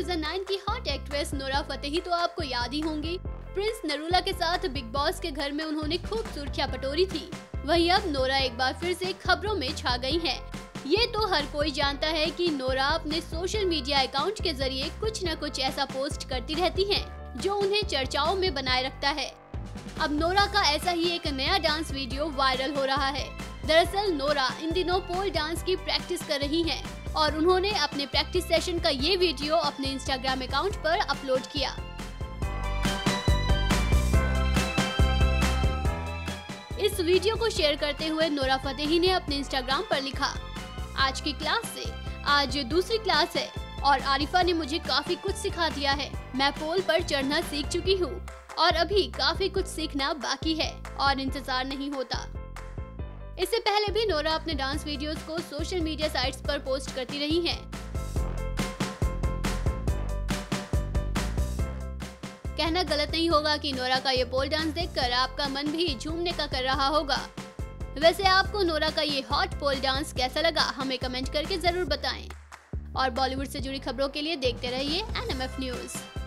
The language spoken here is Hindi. सीजन 9 की हॉट एक्ट्रेस नोरा फतेही तो आपको याद ही होंगी। प्रिंस नरूला के साथ बिग बॉस के घर में उन्होंने खूब सुर्खियां बटोरी थी। वहीं अब नोरा एक बार फिर से खबरों में छा गई हैं। ये तो हर कोई जानता है कि नोरा अपने सोशल मीडिया अकाउंट के जरिए कुछ न कुछ ऐसा पोस्ट करती रहती हैं, जो उन्हें चर्चाओं में बनाए रखता है। अब नोरा का ऐसा ही एक नया डांस वीडियो वायरल हो रहा है। दरअसल नोरा इन दिनों पोल डांस की प्रैक्टिस कर रही हैं और उन्होंने अपने प्रैक्टिस सेशन का ये वीडियो अपने इंस्टाग्राम अकाउंट पर अपलोड किया। इस वीडियो को शेयर करते हुए नोरा फतेही ने अपने इंस्टाग्राम पर लिखा, आज की क्लास से आज दूसरी क्लास है और आरिफा ने मुझे काफी कुछ सिखा दिया है। मैं पोल पर चढ़ना सीख चुकी हूँ और अभी काफी कुछ सीखना बाकी है और इंतजार नहीं होता। इससे पहले भी नोरा अपने डांस वीडियोस को सोशल मीडिया साइट्स पर पोस्ट करती रही हैं। कहना गलत नहीं होगा कि नोरा का ये पोल डांस देखकर आपका मन भी झूमने का कर रहा होगा। वैसे आपको नोरा का ये हॉट पोल डांस कैसा लगा, हमें कमेंट करके जरूर बताएं। और बॉलीवुड से जुड़ी खबरों के लिए देखते रहिए NMF न्यूज़।